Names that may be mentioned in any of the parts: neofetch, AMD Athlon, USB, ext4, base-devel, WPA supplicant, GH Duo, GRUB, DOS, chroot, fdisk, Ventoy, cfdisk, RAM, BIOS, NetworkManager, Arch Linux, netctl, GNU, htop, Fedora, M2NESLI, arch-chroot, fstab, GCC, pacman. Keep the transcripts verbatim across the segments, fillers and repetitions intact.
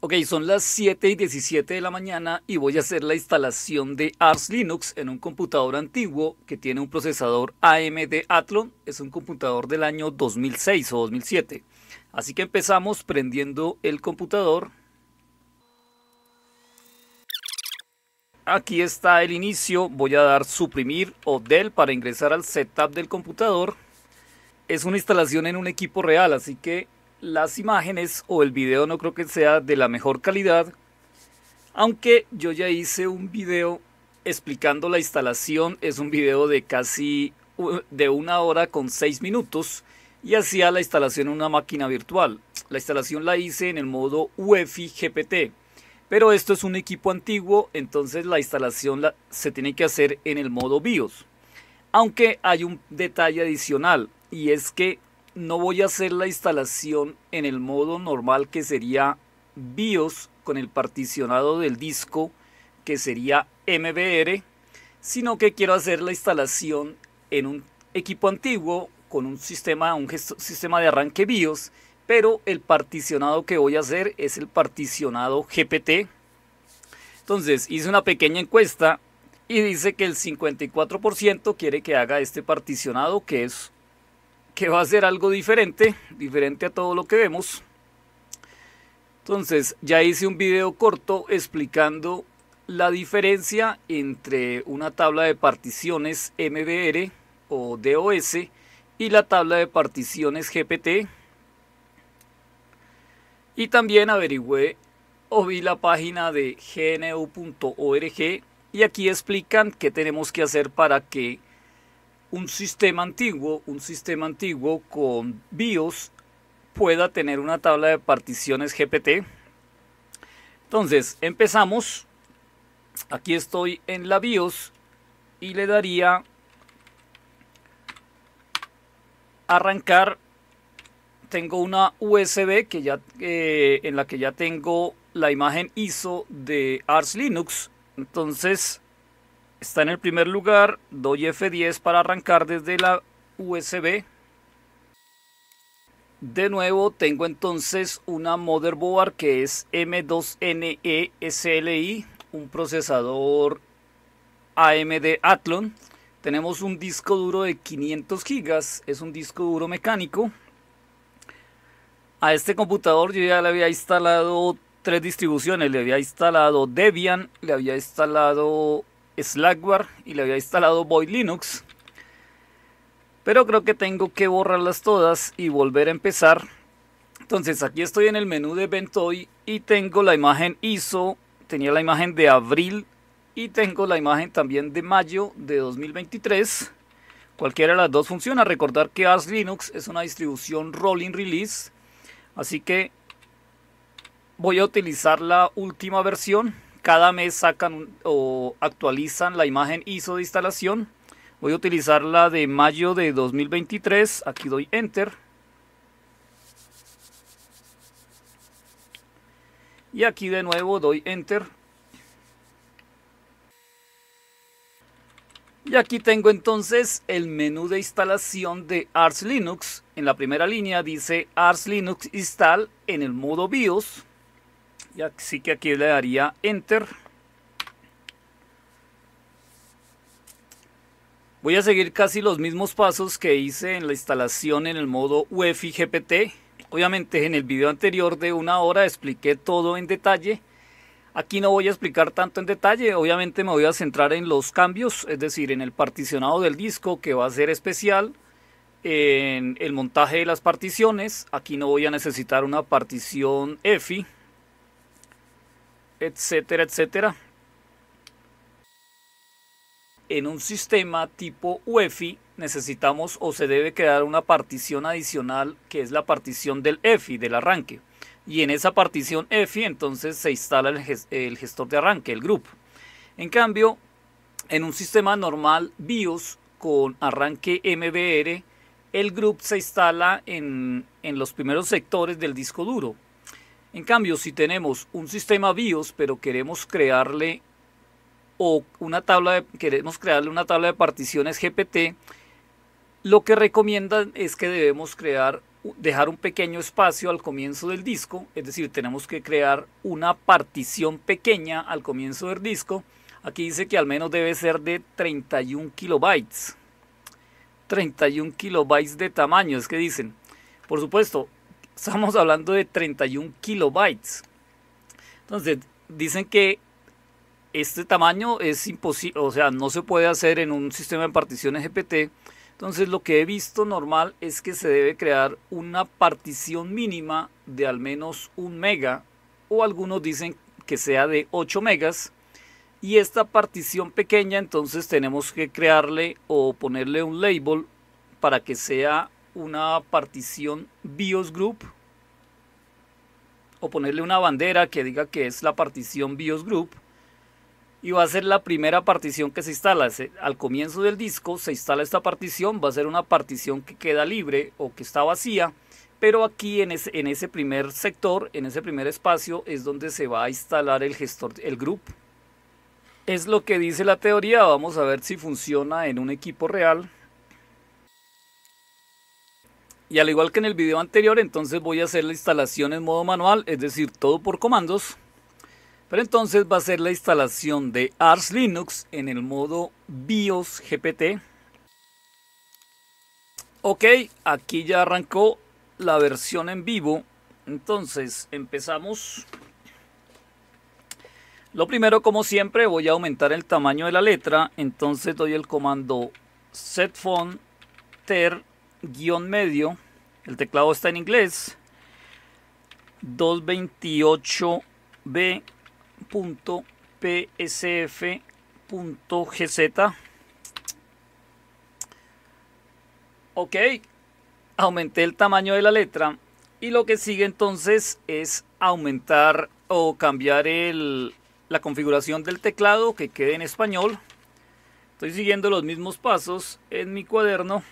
Ok, son las siete y diecisiete de la mañana y voy a hacer la instalación de Arch Linux en un computador antiguo que tiene un procesador A M D Athlon. Es un computador del año dos mil seis o dos mil siete. Así que empezamos prendiendo el computador. Aquí está el inicio. Voy a dar suprimir o del para ingresar al setup del computador. Es una instalación en un equipo real, así que las imágenes o el video no creo que sea de la mejor calidad, aunque yo ya hice un video explicando la instalación. Es un video de casi de una hora con seis minutos y hacía la instalación en una máquina virtual. La instalación la hice en el modo U E F I G P T, pero esto es un equipo antiguo, entonces la instalación la, se tiene que hacer en el modo BIOS. Aunque hay un detalle adicional, y es que no voy a hacer la instalación en el modo normal, que sería BIOS con el particionado del disco, que sería M B R, sino que quiero hacer la instalación en un equipo antiguo con un sistema, un sistema de arranque BIOS, pero el particionado que voy a hacer es el particionado G P T. Entonces hice una pequeña encuesta y dice que el cincuenta y cuatro por ciento quiere que haga este particionado, que es que va a ser algo diferente, diferente a todo lo que vemos. Entonces ya hice un video corto explicando la diferencia entre una tabla de particiones M B R o DOS y la tabla de particiones G P T. Y también averigüé o vi la página de G N U punto org y aquí explican qué tenemos que hacer para que Un sistema antiguo, un sistema antiguo con BIOS pueda tener una tabla de particiones G P T. Entonces empezamos. Aquí estoy en la BIOS y le daría arrancar. Tengo una U S B que ya, eh, en la que ya tengo la imagen I S O de Arch Linux. Entonces está en el primer lugar, doy F diez para arrancar desde la U S B. De nuevo tengo entonces una motherboard que es M dos N E S L I, un procesador A M D Athlon. Tenemos un disco duro de quinientos gigas, es un disco duro mecánico. A este computador yo ya le había instalado tres distribuciones, le había instalado Debian, le había instalado Slackware y le había instalado Void Linux, pero creo que tengo que borrarlas todas y volver a empezar. Entonces aquí estoy en el menú de Ventoy y tengo la imagen I S O, tenía la imagen de abril y tengo la imagen también de mayo de dos mil veintitrés. Cualquiera de las dos funciona. Recordar que Arch Linux es una distribución rolling release, así que voy a utilizar la última versión. Cada mes sacan o actualizan la imagen I S O de instalación. Voy a utilizar la de mayo de dos mil veintitrés. Aquí doy Enter. Y aquí de nuevo doy Enter. Y aquí tengo entonces el menú de instalación de Arch Linux. En la primera línea dice Arch Linux Install en el modo BIOS. Y así que aquí le daría Enter. Voy a seguir casi los mismos pasos que hice en la instalación en el modo U E F I G P T. Obviamente en el video anterior de una hora expliqué todo en detalle. Aquí no voy a explicar tanto en detalle. Obviamente me voy a centrar en los cambios, es decir, en el particionado del disco, que va a ser especial, en el montaje de las particiones. Aquí no voy a necesitar una partición E F I, etcétera, etcétera. En un sistema tipo U E F I necesitamos o se debe crear una partición adicional, que es la partición del E F I, del arranque, y en esa partición E F I entonces se instala el, gest- el gestor de arranque, el GRUB. En cambio, en un sistema normal BIOS con arranque M B R, el GRUB se instala en, en los primeros sectores del disco duro. En cambio, si tenemos un sistema BIOS, pero queremos crearle o una tabla de, queremos crearle una tabla de particiones G P T, lo que recomiendan es que debemos crear dejar un pequeño espacio al comienzo del disco, es decir, tenemos que crear una partición pequeña al comienzo del disco. Aquí dice que al menos debe ser de treinta y un kilobytes, treinta y un kilobytes de tamaño, es que dicen. Por supuesto, estamos hablando de treinta y un kilobytes. Entonces, dicen que este tamaño es imposible, o sea, no se puede hacer en un sistema de particiones G P T. Entonces, lo que he visto normal es que se debe crear una partición mínima de al menos un mega, o algunos dicen que sea de ocho megas. Y esta partición pequeña, entonces tenemos que crearle o ponerle un label para que sea una partición BIOS group, o ponerle una bandera que diga que es la partición BIOS group, y va a ser la primera partición que se instala. Al comienzo del disco se instala esta partición, va a ser una partición que queda libre o que está vacía, pero aquí en ese, en ese primer sector, en ese primer espacio, es donde se va a instalar el gestor, el group. Es lo que dice la teoría. Vamos a ver si funciona en un equipo real. Y al igual que en el video anterior, entonces voy a hacer la instalación en modo manual, es decir, todo por comandos. Pero entonces va a ser la instalación de Arch Linux en el modo BIOS G P T. Ok, aquí ya arrancó la versión en vivo. Entonces empezamos. Lo primero, como siempre, voy a aumentar el tamaño de la letra. Entonces doy el comando setfont ter guión medio. El teclado está en inglés. doscientos veintiocho b. .psf.gz. Ok, aumenté el tamaño de la letra, y lo que sigue entonces es aumentar o cambiar el, la configuración del teclado que quede en español. Estoy siguiendo los mismos pasos en mi cuaderno.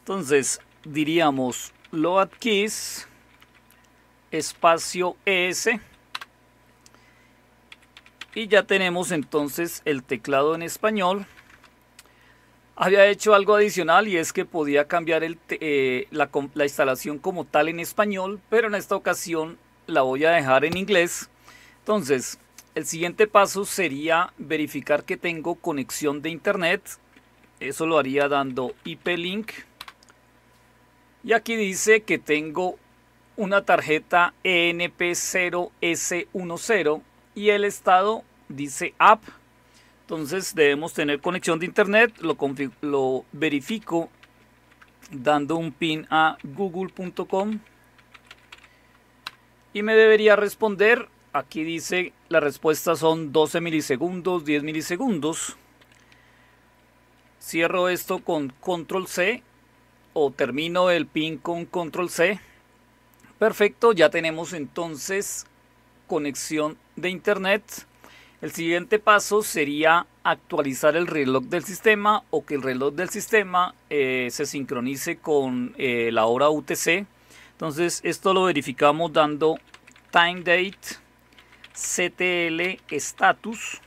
Entonces diríamos load keys espacio es. Y ya tenemos entonces el teclado en español. Había hecho algo adicional, y es que podía cambiar el eh, la, la instalación como tal en español, pero en esta ocasión la voy a dejar en inglés. Entonces, el siguiente paso sería verificar que tengo conexión de internet. Eso lo haría dando I P link. Y aquí dice que tengo una tarjeta E N P cero S diez. Y el estado dice app. Entonces debemos tener conexión de internet. Lo, lo verifico dando un pin a google punto com. Y me debería responder. Aquí dice las respuestas son doce milisegundos, diez milisegundos. Cierro esto con control C. O termino el pin con control C. Perfecto, ya tenemos entonces conexión de internet. El siguiente paso sería actualizar el reloj del sistema, o que el reloj del sistema eh, se sincronice con eh, la hora U T C. Entonces esto lo verificamos dando timedate ctl status,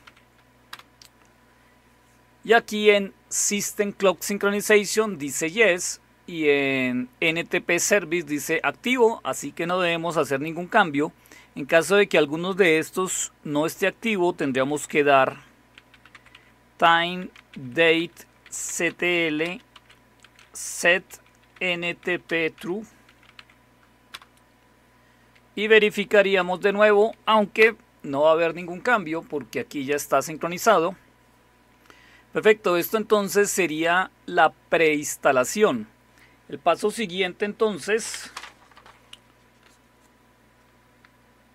y aquí en system clock synchronization dice yes, y en N T P service dice activo, así que no debemos hacer ningún cambio. En caso de que algunos de estos no esté activo, tendríamos que dar time date ctl set ntp true, y verificaríamos de nuevo, aunque no va a haber ningún cambio porque aquí ya está sincronizado. Perfecto, esto entonces sería la preinstalación. El paso siguiente entonces...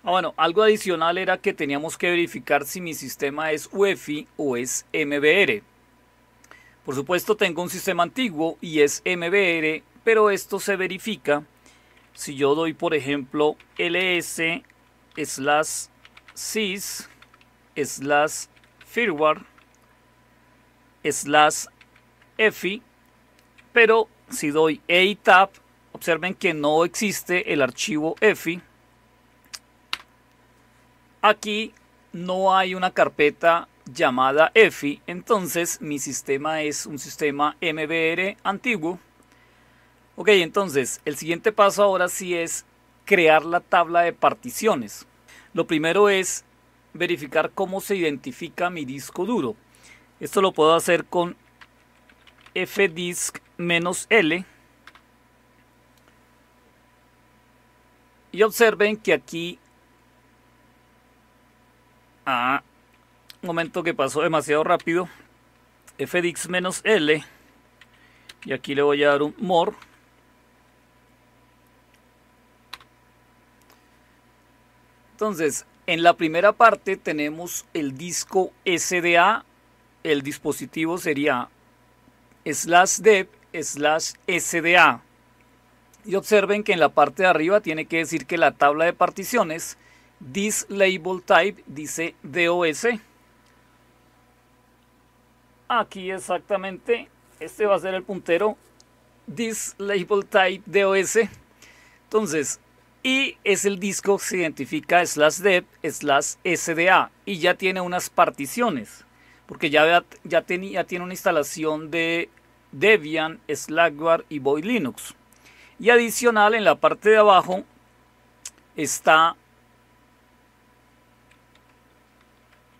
Ah, bueno, algo adicional era que teníamos que verificar si mi sistema es U E F I o es M B R. Por supuesto, tengo un sistema antiguo y es M B R, pero esto se verifica si yo doy, por ejemplo, ls slash sys slash firmware slash efi, pero si doy eitab, observen que no existe el archivo efi. Aquí no hay una carpeta llamada E F I, entonces mi sistema es un sistema M B R antiguo. Ok, entonces el siguiente paso ahora sí es crear la tabla de particiones. Lo primero es verificar cómo se identifica mi disco duro. Esto lo puedo hacer con fdisk menos ele. Y observen que aquí... Ah, un momento que pasó demasiado rápido. fdisk menos ele. Y aquí le voy a dar un more. Entonces, en la primera parte tenemos el disco ese de a. El dispositivo sería slash dev slash sda. Y observen que en la parte de arriba tiene que decir que la tabla de particiones disLabelType dice dos. Aquí exactamente, este va a ser el puntero disLabelType dos. Entonces, y es el disco que se identifica slash dev slash sda y ya tiene unas particiones. Porque ya, ya, ten, ya tiene una instalación de Debian, Slackware y Void Linux. Y adicional, en la parte de abajo está,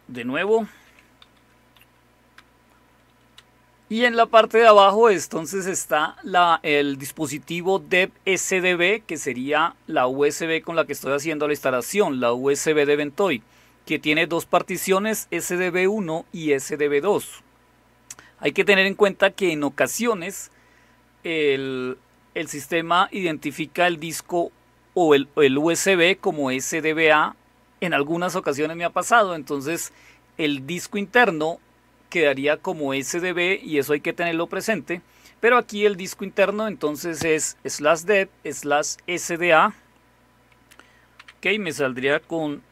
de nuevo, y en la parte de abajo entonces está la, el dispositivo dev ese de be, que sería la U S B con la que estoy haciendo la instalación, la U S B de Ventoy, que tiene dos particiones, ese de be uno y ese de be dos. Hay que tener en cuenta que en ocasiones el, el sistema identifica el disco o el, el U S B como ese de be a. En algunas ocasiones me ha pasado, entonces el disco interno quedaría como ese de be y eso hay que tenerlo presente. Pero aquí el disco interno entonces es slash dev slash sda. Ok, me saldría con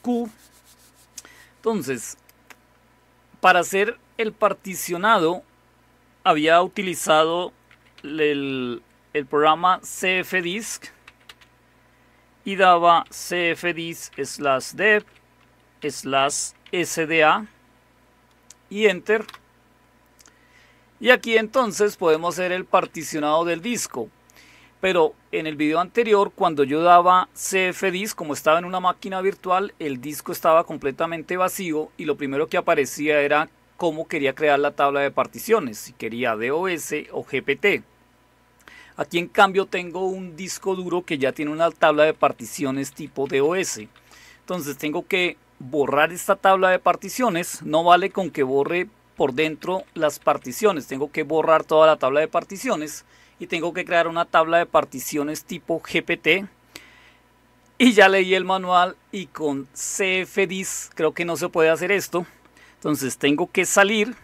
Q. Entonces, para hacer el particionado, había utilizado el, el programa cfdisk y daba cfdisk slash dev slash sda y enter. Y aquí entonces podemos hacer el particionado del disco. Pero en el video anterior, cuando yo daba cfdisk, como estaba en una máquina virtual, el disco estaba completamente vacío y lo primero que aparecía era cómo quería crear la tabla de particiones, si quería dos o ge pe te. Aquí en cambio tengo un disco duro que ya tiene una tabla de particiones tipo dos. Entonces tengo que borrar esta tabla de particiones. No vale con que borre por dentro las particiones, tengo que borrar toda la tabla de particiones. Y tengo que crear una tabla de particiones tipo ge pe te. Y ya leí el manual y con cfdisk creo que no se puede hacer esto. Entonces tengo que salir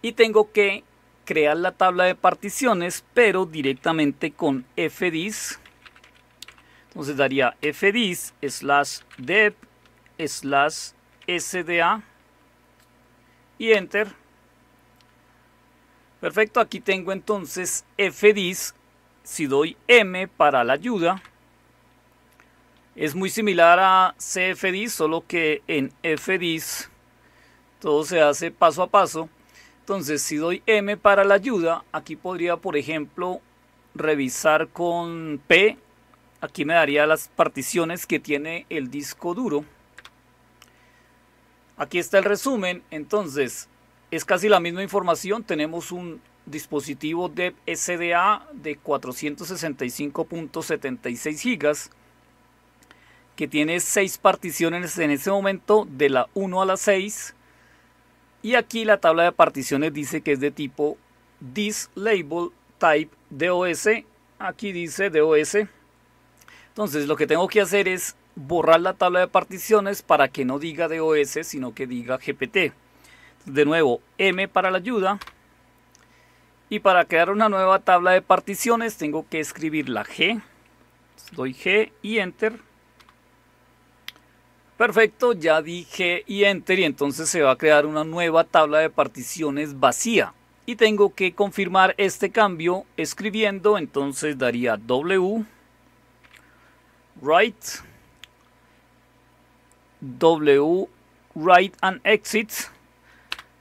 y tengo que crear la tabla de particiones, pero directamente con fdisk. Entonces daría fdisk slash dev slash sda y enter. Perfecto, aquí tengo entonces fdisk, si doy M para la ayuda, es muy similar a cfdisk, solo que en fdisk todo se hace paso a paso. Entonces si doy M para la ayuda, aquí podría por ejemplo revisar con P, aquí me daría las particiones que tiene el disco duro. Aquí está el resumen, entonces... Es casi la misma información, tenemos un dispositivo de ese de a de cuatrocientos sesenta y cinco punto setenta y seis gigas que tiene seis particiones en ese momento, de la uno a la seis, y aquí la tabla de particiones dice que es de tipo disLabelType dos, aquí dice dos. Entonces lo que tengo que hacer es borrar la tabla de particiones para que no diga dos, sino que diga ge pe te. De nuevo, M para la ayuda. Y para crear una nueva tabla de particiones tengo que escribir la G. Doy G y Enter. Perfecto, ya di G y Enter y entonces se va a crear una nueva tabla de particiones vacía. Y tengo que confirmar este cambio escribiendo, entonces daría W, Write, W, Write and Exit.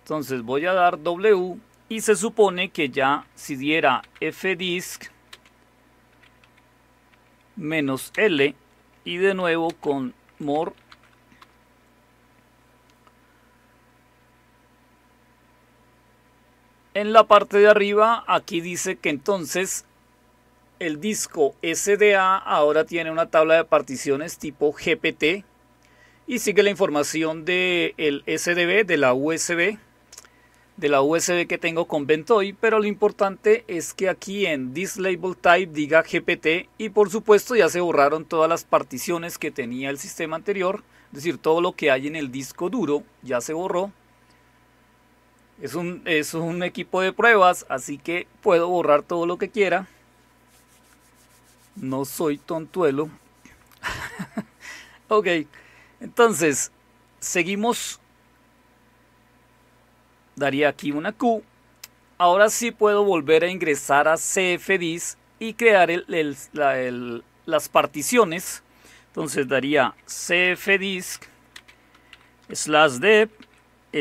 Entonces voy a dar W Y se supone que ya si diera fdisk menos L y de nuevo con more en la parte de arriba, aquí dice que entonces el disco S D A ahora tiene una tabla de particiones tipo G P T y sigue la información del S D B, de la U S B, de la U S B que tengo con Ventoy, pero lo importante es que aquí en this label type diga G P T y por supuesto ya se borraron todas las particiones que tenía el sistema anterior, es decir, todo lo que hay en el disco duro ya se borró. Es un, es un equipo de pruebas, así que puedo borrar todo lo que quiera. No soy tontuelo. Ok, entonces seguimos. Daría aquí una Q. Ahora sí puedo volver a ingresar a cfdisk y crear el, el, la, el, las particiones. Entonces daría cfdisk slash dev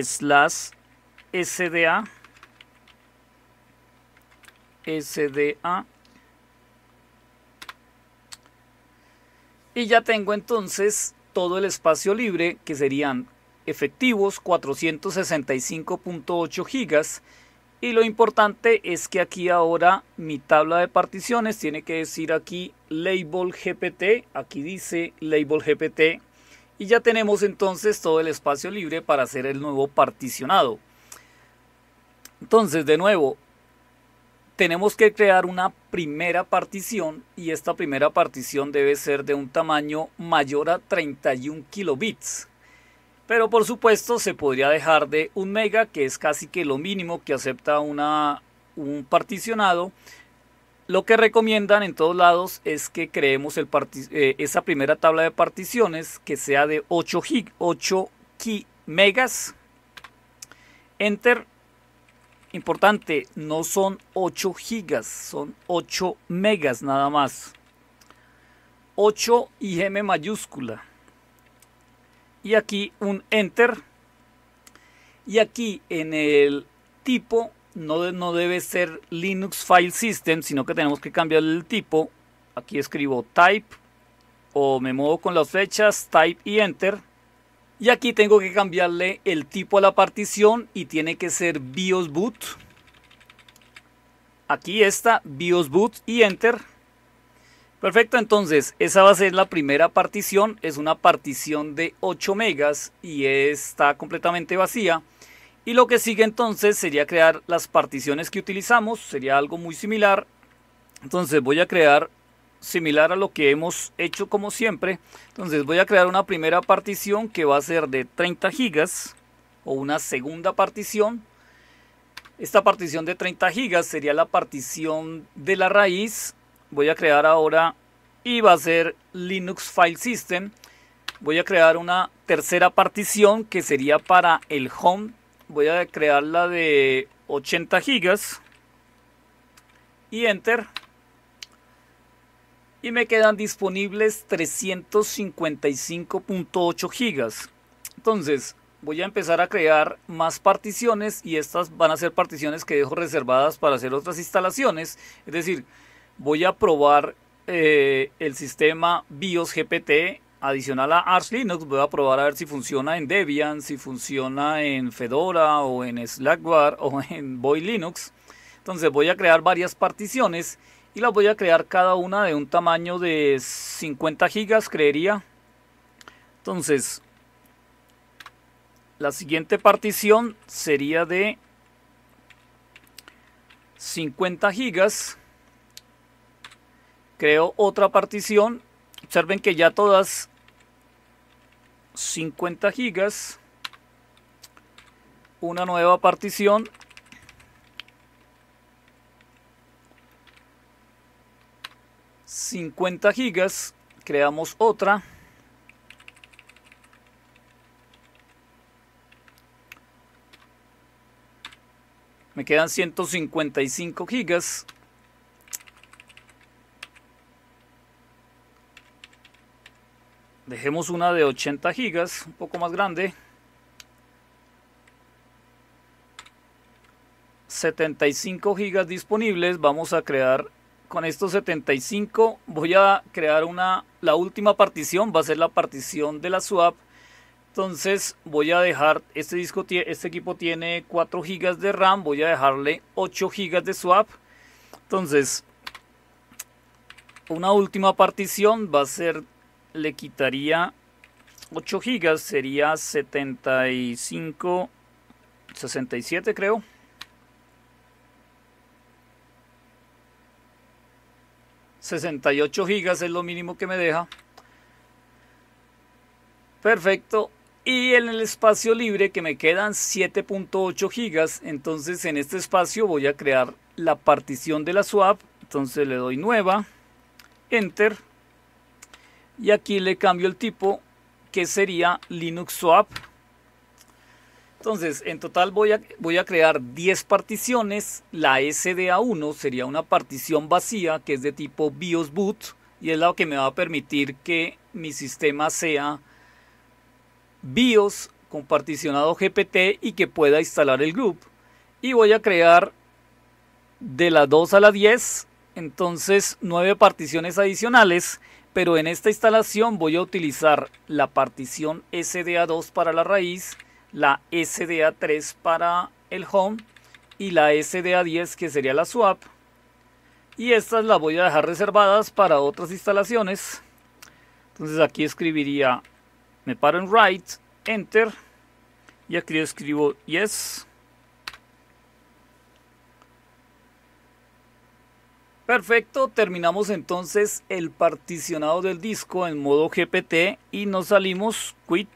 slash sda sda y ya tengo entonces todo el espacio libre, que serían efectivos cuatrocientos sesenta y cinco punto ocho gigas, y lo importante es que aquí ahora mi tabla de particiones tiene que decir aquí label G P T, aquí dice label G P T, y ya tenemos entonces todo el espacio libre para hacer el nuevo particionado. Entonces de nuevo tenemos que crear una primera partición y esta primera partición debe ser de un tamaño mayor a treinta y un kilobits. Pero por supuesto se podría dejar de un mega, que es casi que lo mínimo que acepta una, un particionado. Lo que recomiendan en todos lados es que creemos el eh, esa primera tabla de particiones que sea de ocho megas. Enter. Importante, no son ocho gigas, son ocho megas nada más. ocho y M mayúscula. Y aquí un enter. Y aquí en el tipo no, no debe ser Linux File System, sino que tenemos que cambiar el tipo. Aquí escribo type o me muevo con las flechas, type y enter. Y aquí tengo que cambiarle el tipo a la partición y tiene que ser BIOS boot. Aquí está BIOS boot y enter. Perfecto, entonces esa va a ser la primera partición. Es una partición de ocho megas y está completamente vacía. Y lo que sigue entonces sería crear las particiones que utilizamos. Sería algo muy similar. Entonces voy a crear similar a lo que hemos hecho como siempre. Entonces voy a crear una primera partición que va a ser de treinta gigas o una segunda partición. Esta partición de treinta gigas sería la partición de la raíz. Voy a crear ahora y va a ser Linux File System. Voy a crear una tercera partición que sería para el home. Voy a crear la de ochenta gigas y enter. Y me quedan disponibles trescientos cincuenta y cinco punto ocho gigas. Entonces voy a empezar a crear más particiones y estas van a ser particiones que dejo reservadas para hacer otras instalaciones. Es decir, voy a probar eh, el sistema BIOS G P T adicional a Arch Linux. Voy a probar a ver si funciona en Debian, si funciona en Fedora o en Slackware o en Void Linux. Entonces voy a crear varias particiones. Y las voy a crear cada una de un tamaño de cincuenta gigas, creería. Entonces, la siguiente partición sería de cincuenta gigas. Creo otra partición. Observen que ya todas cincuenta gigas. Una nueva partición. cincuenta gigas, creamos otra, me quedan ciento cincuenta y cinco gigas, dejemos una de ochenta gigas, un poco más grande, setenta y cinco gigas disponibles. Vamos a crear con estos setenta y cinco, voy a crear una, la última partición va a ser la partición de la swap. Entonces voy a dejar, este disco, este equipo tiene cuatro gigas de RAM, voy a dejarle ocho gigas de swap. Entonces una última partición va a ser, le quitaría ocho gigas, sería setenta y cinco, sesenta y siete creo. sesenta y ocho gigas es lo mínimo que me deja. Perfecto. Y en el espacio libre que me quedan siete punto ocho gigas. Entonces en este espacio voy a crear la partición de la swap. Entonces le doy nueva. Enter. Y aquí le cambio el tipo, que sería Linux swap. Entonces en total voy a, voy a crear diez particiones. La S D A uno sería una partición vacía que es de tipo BIOS boot. Y es la que me va a permitir que mi sistema sea BIOS con particionado G P T y que pueda instalar el GRUB. Y voy a crear de la dos a la diez, entonces nueve particiones adicionales, pero en esta instalación voy a utilizar la partición S D A dos para la raíz, la S D A tres para el home y la S D A diez que sería la swap, y estas las voy a dejar reservadas para otras instalaciones. Entonces aquí escribiría, me paro en write, enter, y aquí escribo yes. Perfecto, terminamos entonces el particionado del disco en modo G P T y nos salimos, quit.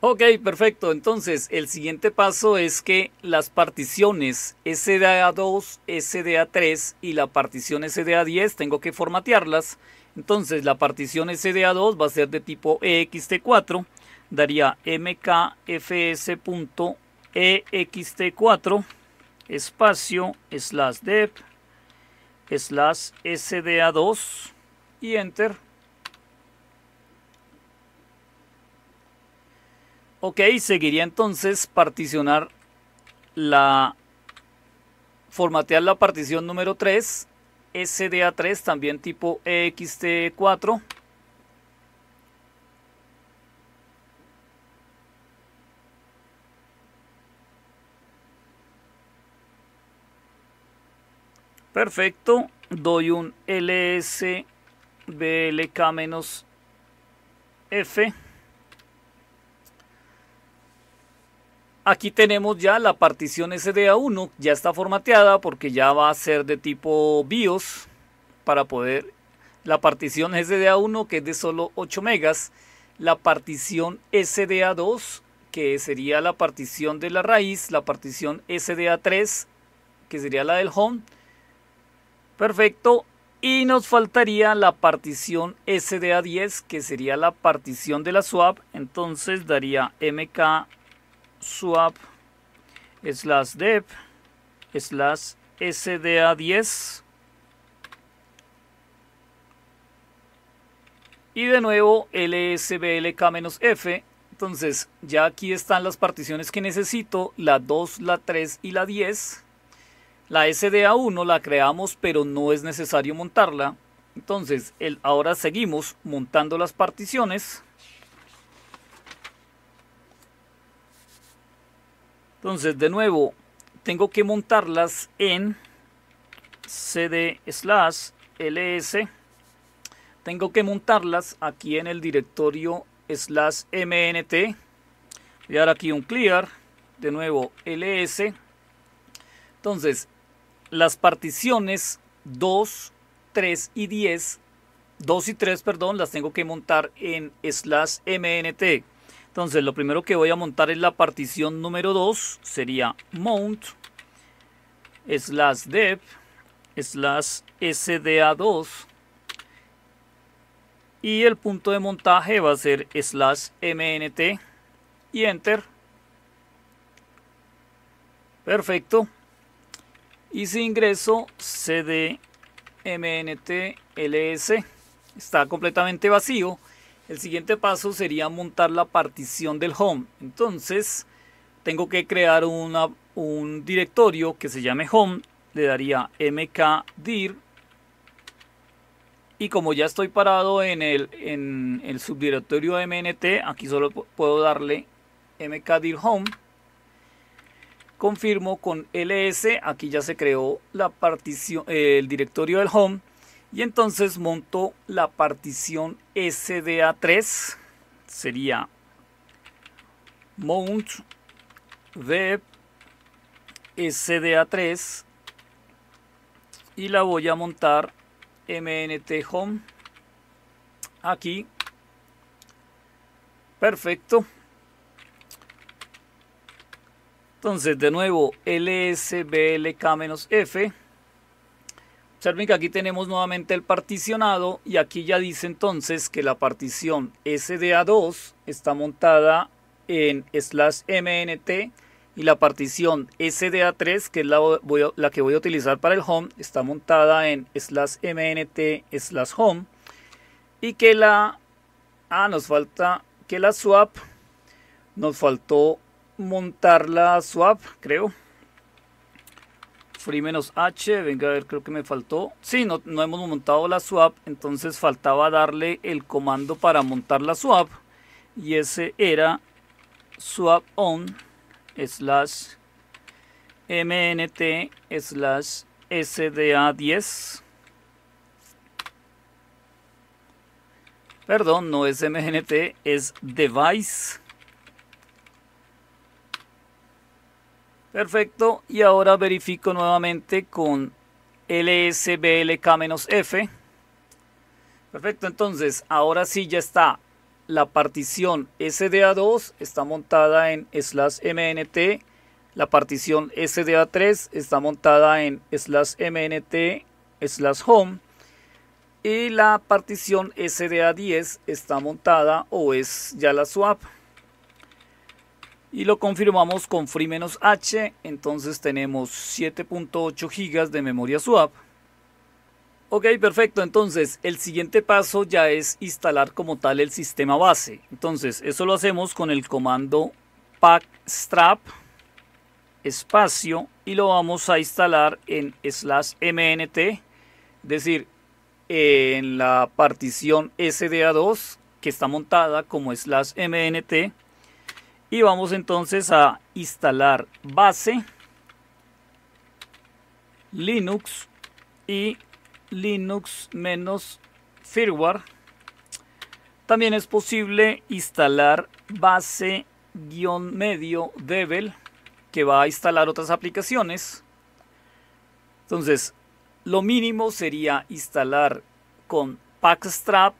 Ok, perfecto, entonces el siguiente paso es que las particiones S D A dos, S D A tres y la partición S D A diez tengo que formatearlas. Entonces la partición S D A dos va a ser de tipo E X T cuatro, daría mkfs.ext4 espacio slash dev slash S D A dos y enter. Ok, seguiría entonces particionar la, formatear la partición número tres. S D A tres también tipo E X T cuatro. Perfecto, doy un L S B L K menos F. Aquí tenemos ya la partición S D A uno, ya está formateada porque ya va a ser de tipo BIOS para poder, la partición S D A uno que es de solo ocho megas, la partición S D A dos que sería la partición de la raíz, la partición S D A tres que sería la del home. Perfecto, y nos faltaría la partición S D A diez que sería la partición de la swap, entonces daría mk swap slash dev slash S D A diez y de nuevo L S B L K menos F. Entonces ya aquí están las particiones que necesito, la dos, la tres y la diez. La S D A uno la creamos pero no es necesario montarla, entonces el, ahora seguimos montando las particiones. Entonces, de nuevo, tengo que montarlas en cd slash ls. Tengo que montarlas aquí en el directorio slash mnt. Voy a dar aquí un clear, de nuevo ls. Entonces, las particiones dos, tres y diez, dos y tres, perdón, las tengo que montar en slash mnt. Entonces lo primero que voy a montar es la partición número dos, sería mount slash dev slash S D A dos y el punto de montaje va a ser slash mnt y enter. Perfecto. Y si ingreso cd mnt ls, está completamente vacío. El siguiente paso sería montar la partición del home. Entonces tengo que crear una, un directorio que se llame home. Le daría mkdir. Y como ya estoy parado en el, en el subdirectorio mnt, aquí solo puedo darle mkdir home. Confirmo con ls, aquí ya se creó la partición, el directorio del home. Y entonces monto la partición sda tres. Sería mount web sda tres. Y la voy a montar mnt home. Aquí. Perfecto. Entonces de nuevo lsblk-f. Observen que aquí tenemos nuevamente el particionado y aquí ya dice entonces que la partición sda dos está montada en slash mnt y la partición sda tres, que es la, voy a, la que voy a utilizar para el home, está montada en slash mnt slash home. Y que la... Ah, nos falta que la swap, nos faltó montar la swap, creo. free-h, venga a ver, creo que me faltó. Sí, no, no hemos montado la swap, entonces faltaba darle el comando para montar la swap. Y ese era swap on slash mnt slash sda diez. Perdón, no es mnt, es device. Perfecto, y ahora verifico nuevamente con lsblk-f. Perfecto, entonces ahora sí ya está la partición sda dos, está montada en slash mnt. La partición sda tres está montada en slash mnt slash home. Y la partición sda diez está montada o es ya la swap. Y lo confirmamos con free-h, entonces tenemos siete punto ocho gigas de memoria swap. Ok, perfecto, entonces el siguiente paso ya es instalar como tal el sistema base. Entonces eso lo hacemos con el comando pacstrap espacio y lo vamos a instalar en slash mnt, es decir, en la partición sda dos que está montada como slash mnt. Y vamos entonces a instalar base, Linux y Linux-firmware. También es posible instalar base-medio-devel, que va a instalar otras aplicaciones. Entonces, lo mínimo sería instalar con pacstrap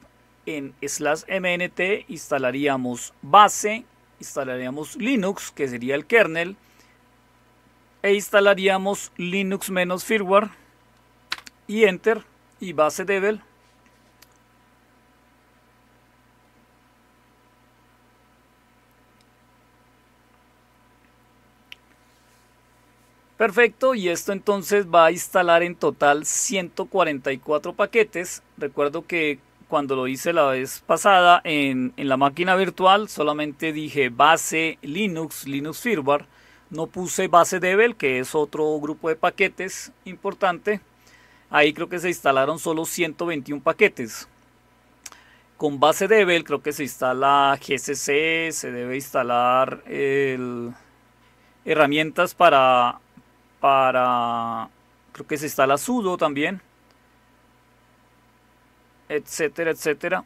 en slash mnt, instalaríamos base, instalaríamos Linux, que sería el kernel, e instalaríamos Linux-firmware y enter y base-devel. Perfecto, y esto entonces va a instalar en total ciento cuarenta y cuatro paquetes. Recuerdo que cuando lo hice la vez pasada en, en la máquina virtual solamente dije base Linux, Linux firmware. No puse base-devel, que es otro grupo de paquetes importante. Ahí creo que se instalaron solo ciento veintiuno paquetes. Con base-devel creo que se instala G C C, se debe instalar el, herramientas para, para... Creo que se instala sudo también, etcétera, etcétera.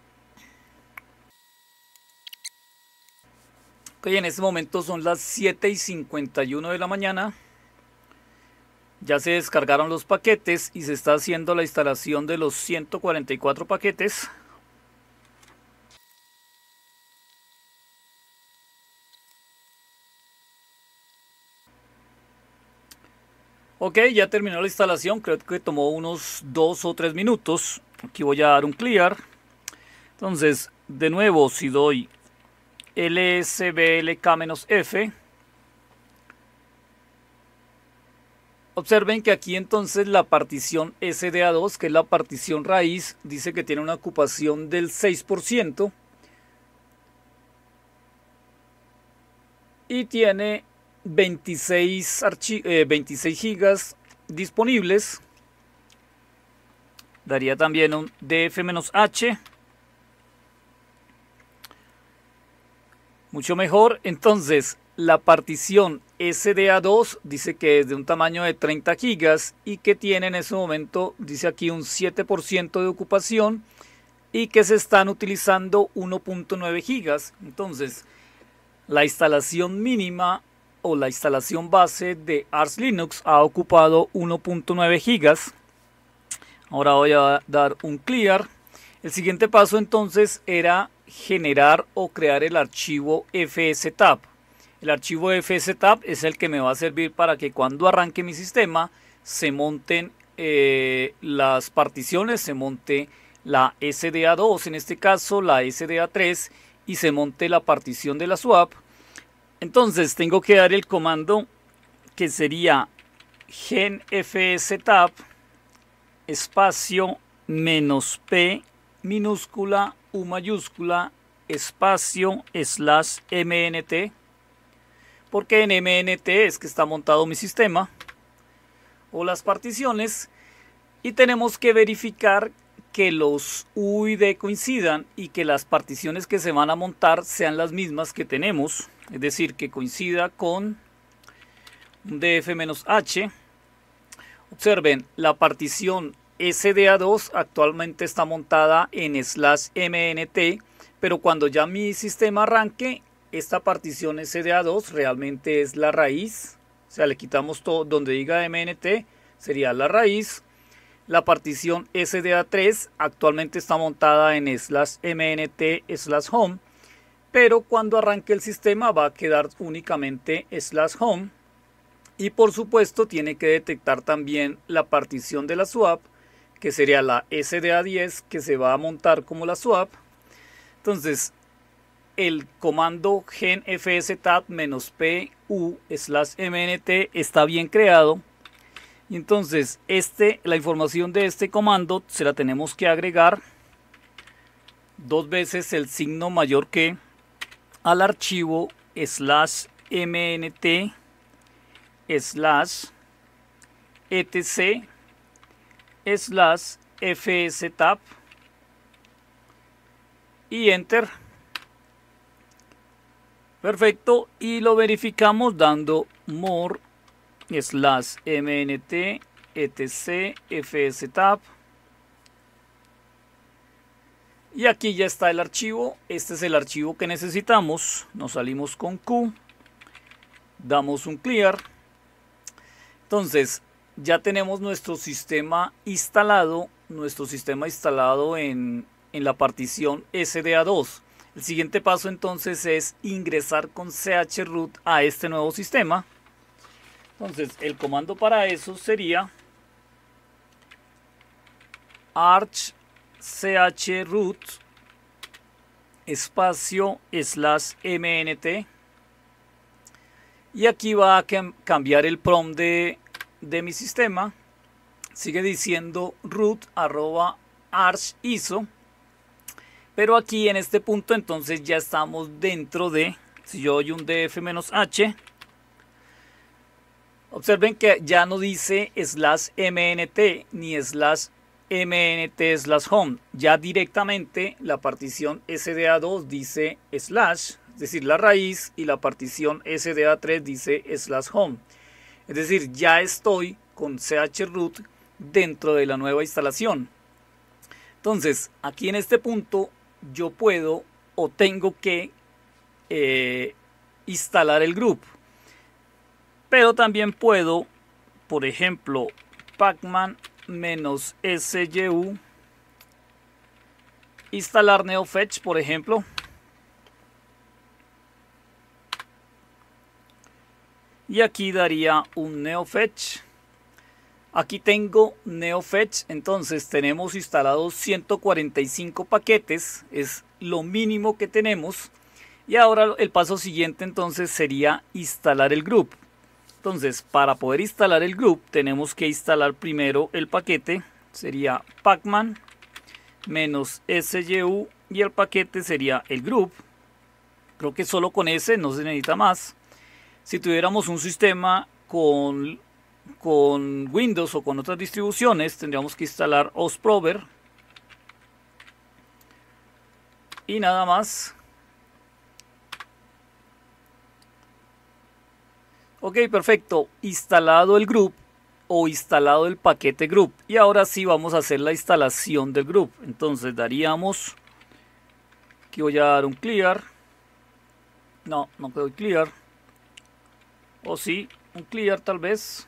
Ok, en este momento son las siete y cincuenta y uno de la mañana. Ya se descargaron los paquetes y se está haciendo la instalación de los ciento cuarenta y cuatro paquetes. Ok, ya terminó la instalación, creo que tomó unos dos o tres minutos. Aquí voy a dar un clear. Entonces, de nuevo, si doy lsblk-f, observen que aquí entonces la partición sda dos, que es la partición raíz, dice que tiene una ocupación del seis por ciento y tiene veintiséis, archi eh, veintiséis gigas disponibles. Daría también un D F H. Mucho mejor. Entonces, la partición S D A dos dice que es de un tamaño de treinta gigas y que tiene en ese momento, dice aquí, un siete por ciento de ocupación y que se están utilizando uno punto nueve gigas. Entonces, la instalación mínima o la instalación base de Arch Linux ha ocupado uno punto nueve gigas. Ahora voy a dar un clear. El siguiente paso entonces era generar o crear el archivo fstab. El archivo fstab es el que me va a servir para que cuando arranque mi sistema se monten eh, las particiones, se monte la S D A dos, en este caso la S D A tres, y se monte la partición de la swap. Entonces tengo que dar el comando que sería genfstab espacio menos p minúscula u mayúscula espacio slash mnt, porque en mnt es que está montado mi sistema o las particiones, y tenemos que verificar que los U I D coincidan y que las particiones que se van a montar sean las mismas que tenemos, es decir, que coincida con D F H. Observen, la partición S D A dos actualmente está montada en slash mnt, pero cuando ya mi sistema arranque, esta partición S D A dos realmente es la raíz. O sea, le quitamos todo donde diga mnt, sería la raíz. La partición S D A tres actualmente está montada en slash mnt slash home, pero cuando arranque el sistema va a quedar únicamente slash home. Y por supuesto tiene que detectar también la partición de la swap, que sería la S D A diez, que se va a montar como la swap. Entonces el comando genfstab-pu slash mnt está bien creado. Y entonces este, la información de este comando se la tenemos que agregar dos veces el signo mayor que al archivo slash mnt slash etc slash fstab y enter. Perfecto, y lo verificamos dando more slash mnt etc fstab, y aquí ya está el archivo. Este es el archivo que necesitamos. Nos salimos con Q, damos un clear. Entonces ya tenemos nuestro sistema instalado, nuestro sistema instalado en, en la partición S D A dos. El siguiente paso entonces es ingresar con chroot a este nuevo sistema. Entonces el comando para eso sería arch chroot espacio slash mnt, y aquí va a cambiar el prompt de de mi sistema. Sigue diciendo root arroba arch iso, pero aquí en este punto entonces ya estamos dentro de, si yo doy un df-h, observen que ya no dice slash mnt ni slash mnt slash home, ya directamente la partición S D A dos dice slash, es decir, la raíz, y la partición S D A tres dice slash home. Es decir, ya estoy con chroot dentro de la nueva instalación. Entonces, aquí en este punto yo puedo o tengo que eh, instalar el grub. Pero también puedo, por ejemplo, pacman -sgu instalar neofetch, por ejemplo. Y aquí daría un neofetch. Aquí tengo neofetch, entonces tenemos instalados ciento cuarenta y cinco paquetes, es lo mínimo que tenemos. Y ahora el paso siguiente entonces sería instalar el grub. Entonces para poder instalar el grub tenemos que instalar primero el paquete, sería pacman -sgu y el paquete sería el grub. Creo que solo con ese no se necesita más. si tuviéramos un sistema con, con Windows o con otras distribuciones, tendríamos que instalar osprover y nada más. Ok, perfecto, instalado el grub o instalado el paquete grub, y ahora sí vamos a hacer la instalación del grub. Entonces daríamos, aquí voy a dar un clear, no, no doy clear, o sí, un clear tal vez.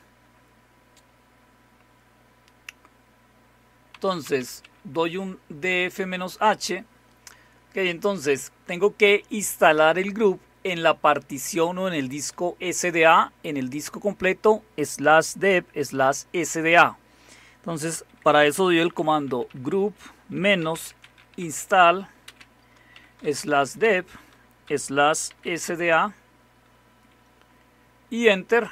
Entonces doy un df-h, ok, entonces tengo que instalar el grub en la partición o en el disco S D A, en el disco completo, slash dev, slash S D A. Entonces, para eso doy el comando grub menos install, slash dev, slash S D A, y enter.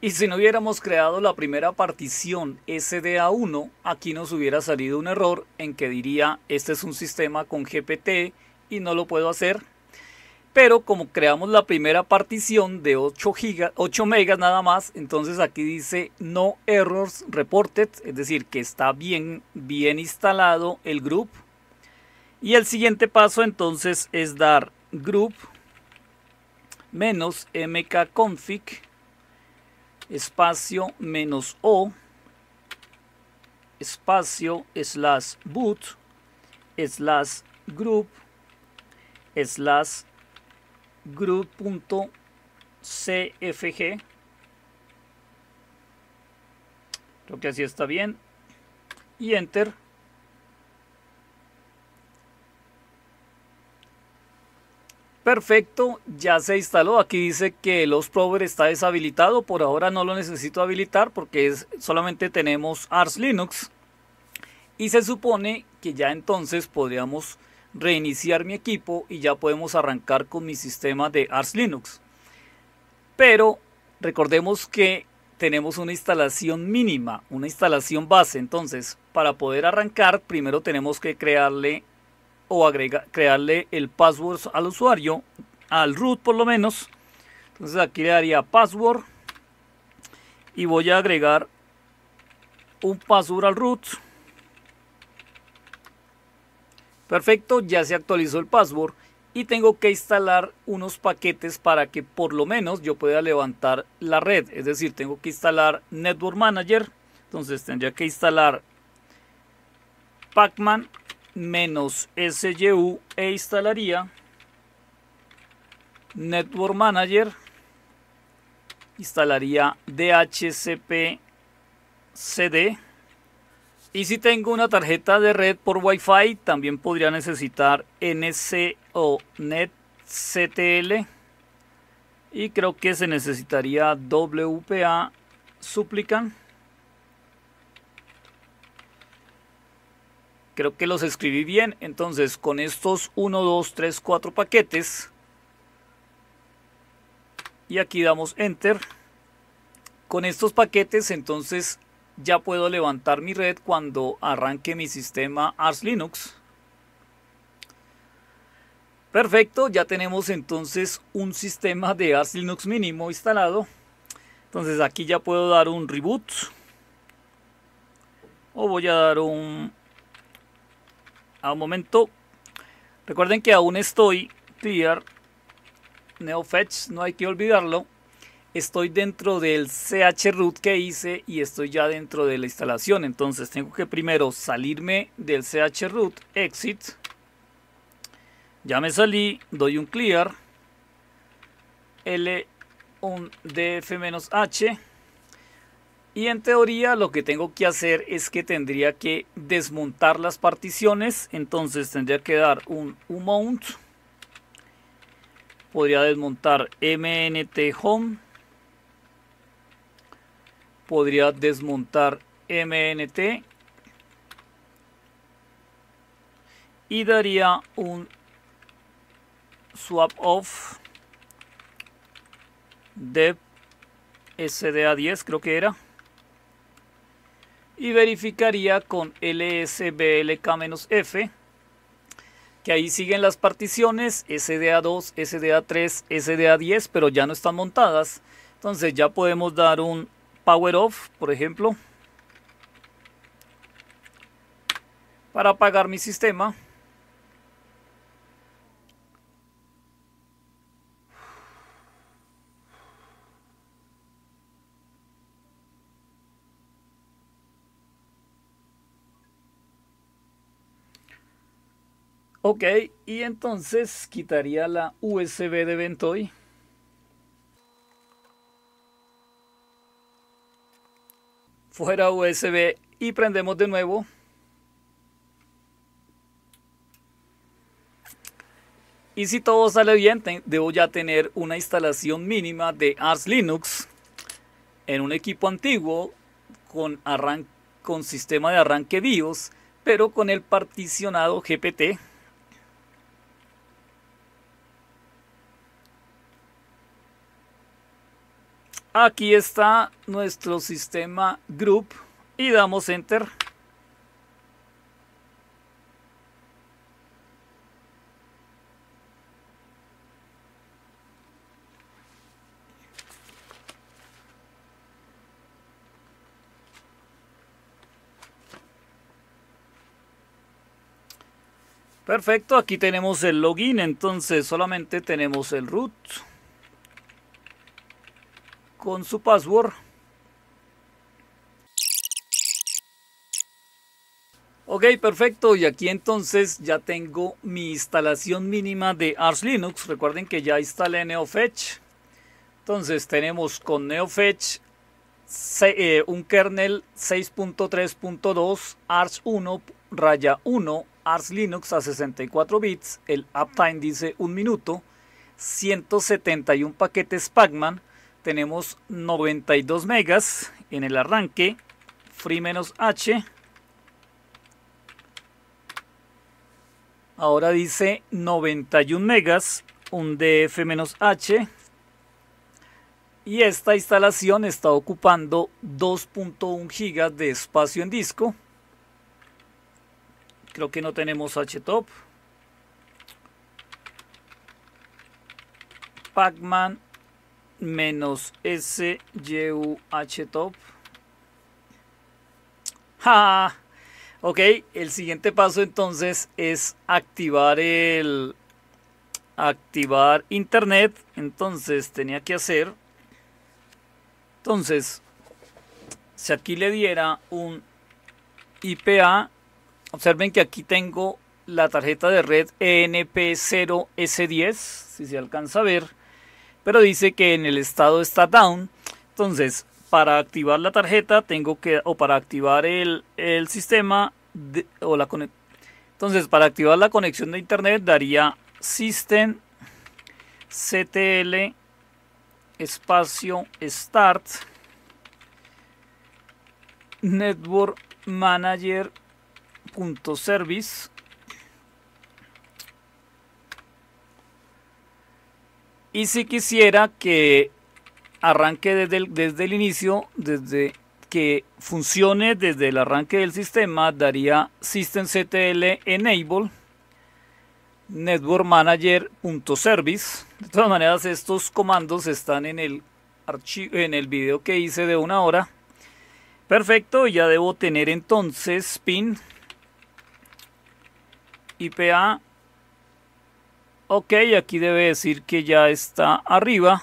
Y si no hubiéramos creado la primera partición S D A uno, aquí nos hubiera salido un error en que diría, este es un sistema con G P T y no lo puedo hacer. Pero como creamos la primera partición de ocho megas nada más, entonces aquí dice no errors reported, es decir, que está bien, bien instalado el grub. Y el siguiente paso entonces es dar grub menos mkconfig espacio menos o espacio slash boot slash group slash group.cfg, creo que así está bien, y enter. Perfecto, ya se instaló. Aquí dice que el osprover está deshabilitado. Por ahora no lo necesito habilitar porque es, solamente tenemos Arch Linux. Y se supone que ya entonces podríamos reiniciar mi equipo y ya podemos arrancar con mi sistema de Arch Linux. Pero recordemos que tenemos una instalación mínima, una instalación base. Entonces, para poder arrancar, primero tenemos que crearle o agregar, crearle el password al usuario, al root por lo menos. Entonces aquí le daría password y voy a agregar un password al root. Perfecto, ya se actualizó el password y tengo que instalar unos paquetes para que por lo menos yo pueda levantar la red. Es decir, tengo que instalar NetworkManager, entonces tendría que instalar pacman menos S G U e instalaría Network Manager, instalaría D H C P C D, y si tengo una tarjeta de red por Wi-Fi también podría necesitar N C o NetCTL, y creo que se necesitaría W P A Supplicant. Creo que los escribí bien. Entonces con estos uno, dos, tres, cuatro paquetes, y aquí damos enter, con estos paquetes entonces ya puedo levantar mi red cuando arranque mi sistema Arch Linux. Perfecto, ya tenemos entonces un sistema de Arch Linux mínimo instalado. Entonces aquí ya puedo dar un reboot, o voy a dar un... A un momento, recuerden que aún estoy clear neofetch, no hay que olvidarlo. Estoy dentro del chroot que hice y estoy ya dentro de la instalación. Entonces tengo que primero salirme del chroot, exit. Ya me salí, doy un clear, l un df-h. Y en teoría lo que tengo que hacer es que tendría que desmontar las particiones. Entonces tendría que dar un unmount. Podría desmontar mnt-home. Podría desmontar mnt. Y daría un swap off dev S D A diez, creo que era. Y verificaría con lsblk-f que ahí siguen las particiones S D A dos, S D A tres, S D A diez, pero ya no están montadas. Entonces ya podemos dar un power off, por ejemplo, para apagar mi sistema. Ok, y entonces quitaría la U S B de Ventoy. Fuera U S B y prendemos de nuevo. Y si todo sale bien, debo ya tener una instalación mínima de Arch Linux en un equipo antiguo con, arran con sistema de arranque BIOS, pero con el particionado G P T. Aquí está nuestro sistema GRUB y damos Enter. Perfecto, aquí tenemos el login, entonces solamente tenemos el root con su password. Ok, perfecto, y aquí entonces ya tengo mi instalación mínima de Arch Linux. Recuerden que ya instalé neofetch. Entonces tenemos con neofetch un kernel seis punto tres punto dos Arch uno raya uno Arch Linux a sesenta y cuatro bits, el uptime dice un minuto, ciento setenta y uno paquetes pacman. Tenemos noventa y dos megas en el arranque, free-h. Ahora dice noventa y un megas, un df-h. Y esta instalación está ocupando dos punto uno gigas de espacio en disco. Creo que no tenemos htop. Pacman menos S U H top. ¡Ja! Ok, el siguiente paso entonces es activar el activar internet. Entonces tenía que hacer, entonces si aquí le diera un I P A, observen que aquí tengo la tarjeta de red E N P cero S diez, si se alcanza a ver, pero dice que en el estado está down. Entonces, para activar la tarjeta tengo que, o para activar el, el sistema, de, o la conexión. Entonces, para activar la conexión de internet daría systemctl espacio start networkmanager.service. Y si quisiera que arranque desde el, desde el inicio, desde que funcione desde el arranque del sistema, daría systemctl enable networkmanager.service. De todas maneras, estos comandos están en el archivo, en el video que hice de una hora. Perfecto, ya debo tener entonces pin I P A. Ok, aquí debe decir que ya está arriba.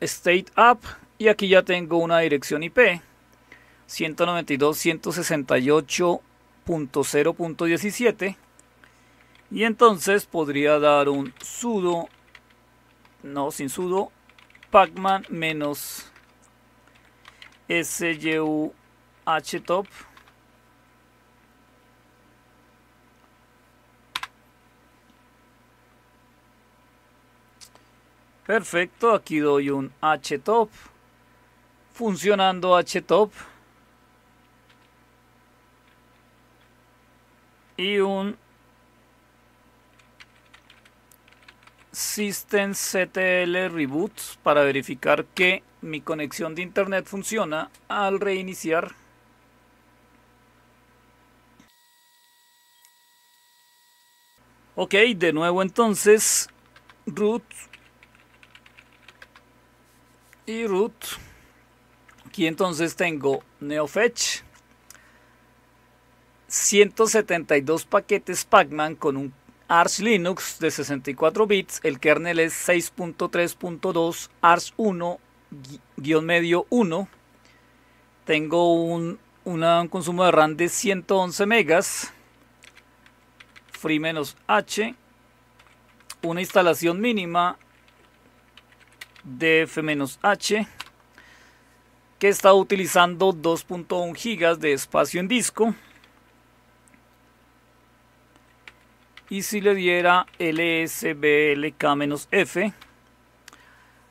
State up. Y aquí ya tengo una dirección I P. ciento noventa y dos punto ciento sesenta y ocho punto cero punto diecisiete. Y entonces podría dar un sudo. No, sin sudo. Pacman menos suhtop. Perfecto, aquí doy un htop, funcionando htop, y un systemctl reboot para verificar que mi conexión de internet funciona al reiniciar. Ok, de nuevo entonces root y root. Aquí entonces tengo neofetch, ciento setenta y dos paquetes pacman con un Arch Linux de sesenta y cuatro bits, el kernel es seis punto tres punto dos Arch uno guión medio uno, tengo un, una, un consumo de RAM de ciento once megas, free-h, una instalación mínima de f-h que está utilizando dos punto uno gigas de espacio en disco. Y si le diera lsblk-f,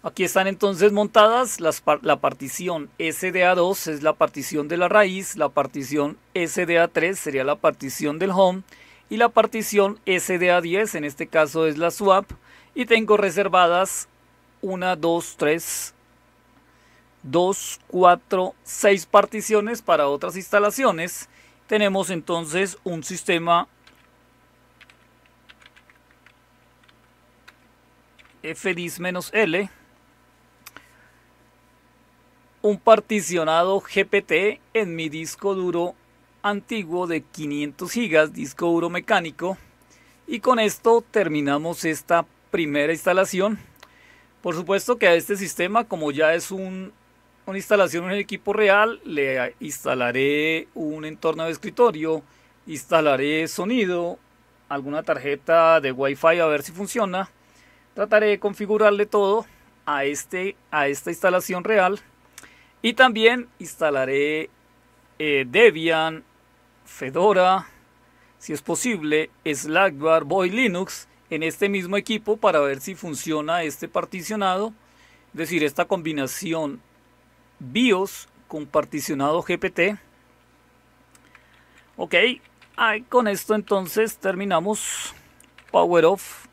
aquí están entonces montadas las par la partición S D A dos es la partición de la raíz, la partición S D A tres sería la partición del home y la partición S D A diez en este caso es la swap, y tengo reservadas una, dos, tres, dos, cuatro, seis particiones para otras instalaciones. Tenemos entonces un sistema fdisk-l, un particionado G P T en mi disco duro antiguo de quinientos gigas, disco duro mecánico, y con esto terminamos esta primera instalación. Por supuesto que a este sistema, como ya es un, una instalación en el equipo real, le instalaré un entorno de escritorio, instalaré sonido, alguna tarjeta de Wi-Fi a ver si funciona. Trataré de configurarle todo a, este, a esta instalación real, y también instalaré eh, Debian, Fedora, si es posible, Slackware, Void Linux en este mismo equipo para ver si funciona este particionado, es decir, esta combinación BIOS con particionado G P T. Ok, ahí con esto entonces terminamos. Power off.